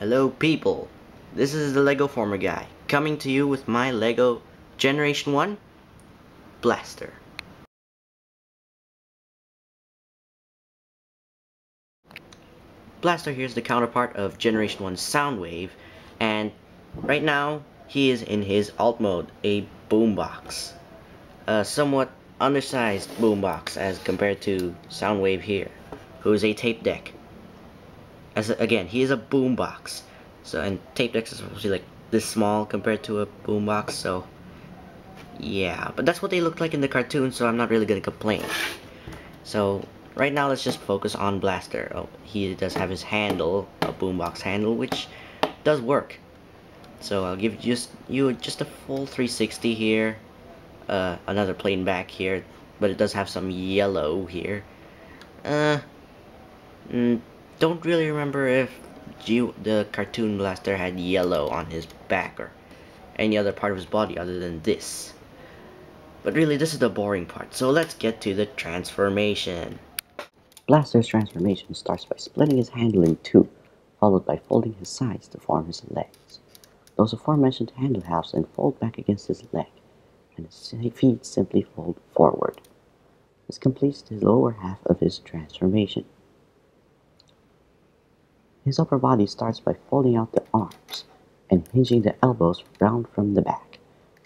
Hello people, this is the Legoformerguy coming to you with my LEGO Generation 1 Blaster. Blaster here is the counterpart of Generation 1 Soundwave, and right now he is in his alt mode, a boombox. A somewhat undersized boombox as compared to Soundwave here, who is a tape deck. Again, he is a boombox. So, and tape decks are supposed to be like this small compared to a boombox, so yeah, but that's what they looked like in the cartoon, so I'm not really gonna complain. So right now let's just focus on Blaster. Oh, he does have his handle, a boombox handle, which does work. So I'll give you just a full 360 here, another plane back here, but it does have some yellow here. Don't really remember if the cartoon Blaster had yellow on his back or any other part of his body other than this. But really, this is the boring part, so let's get to the transformation. Blaster's transformation starts by splitting his handle in two, followed by folding his sides to form his legs. Those aforementioned handle halves then fold back against his leg, and his feet simply fold forward. This completes the lower half of his transformation. His upper body starts by folding out the arms and hinging the elbows round from the back.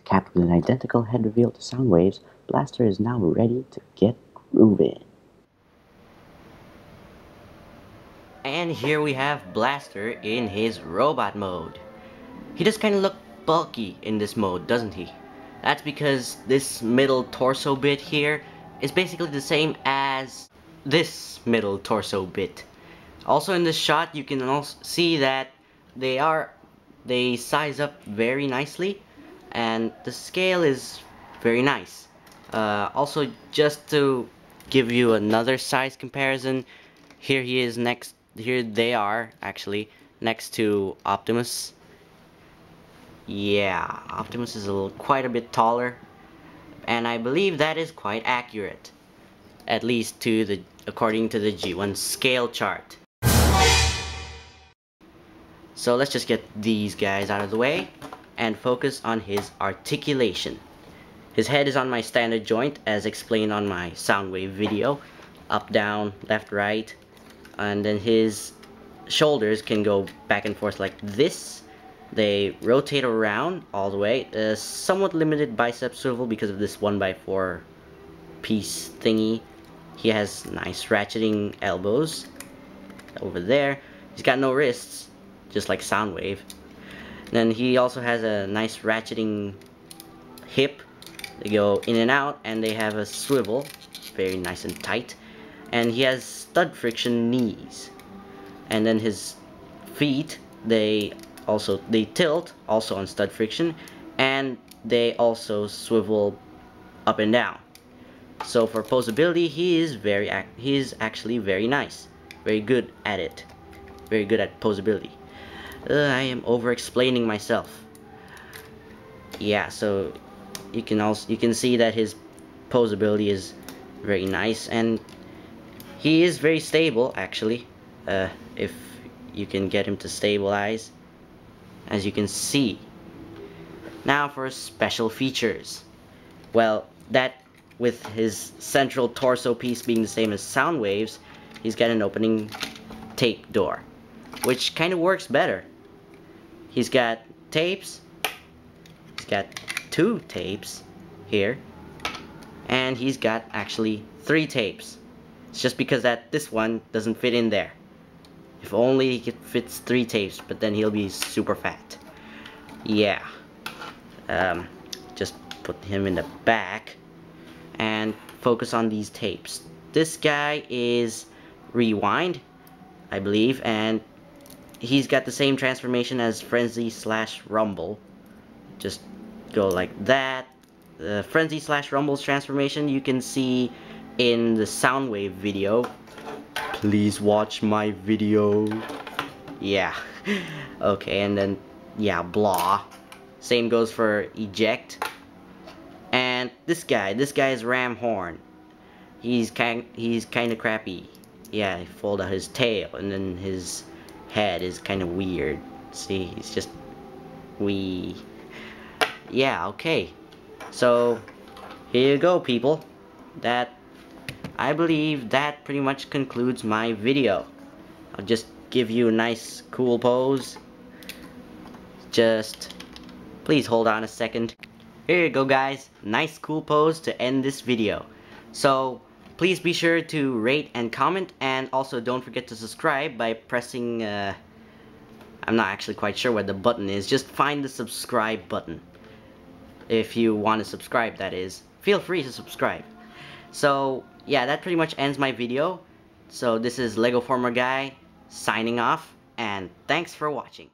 Capped with an identical head reveal to Soundwave's, Blaster is now ready to get grooving. And here we have Blaster in his robot mode. He does kind of look bulky in this mode, doesn't he? That's because this middle torso bit here is basically the same as this middle torso bit. Also in this shot, you can also see that they size up very nicely, and the scale is very nice. Also, just to give you another size comparison, here he is next. Here they are actually next to Optimus. Yeah, Optimus is quite a bit taller, and I believe that is quite accurate, at least according to the G1 scale chart. So let's just get these guys out of the way and focus on his articulation. His head is on my standard joint as explained on my Soundwave video. Up, down, left, right. And then his shoulders can go back and forth like this. They rotate around all the way. Somewhat limited bicep swivel because of this 1x4 piece thingy. He has nice ratcheting elbows over there. He's got no wrists, just like Soundwave. And then he also has a nice ratcheting hip. They go in and out, and they have a swivel, very nice and tight. And he has stud friction knees. And then his feet, they tilt, also on stud friction, and they also swivel up and down. So for posability, he is actually very nice, very good at it, very good at posability. I am over-explaining myself. Yeah, so you can see that his posability is very nice, and he is very stable actually. If you can get him to stabilize, as you can see. Now for special features. Well, that with his central torso piece being the same as Soundwave's, he's got an opening tape door, which kind of works better. He's got tapes, he's got two tapes here, and he's got actually three tapes. It's just because this one doesn't fit in there. If only it fits three tapes, but then he'll be super fat. Yeah. Just put him in the back and focus on these tapes. This guy is Rewind, I believe, and he's got the same transformation as Frenzy / Rumble. Just go like that. The Frenzy / Rumble's transformation you can see in the Soundwave video. Please watch my video. Yeah. Okay, and then, yeah, blah. Same goes for Eject. And this guy is Ram Horn. He's kind of crappy. Yeah, he fold out his tail, and then his head is kind of weird. See, he's just wee. Yeah, okay. So, here you go, people. I believe that pretty much concludes my video. I'll just give you a nice, cool pose. Just, please hold on a second. Here you go, guys. Nice, cool pose to end this video. So, please be sure to rate and comment, and also don't forget to subscribe by pressing, I'm not actually quite sure where the button is. Just find the subscribe button. If you want to subscribe, that is. Feel free to subscribe. So, yeah, that pretty much ends my video. So, this is LEGOformerguy signing off, and thanks for watching.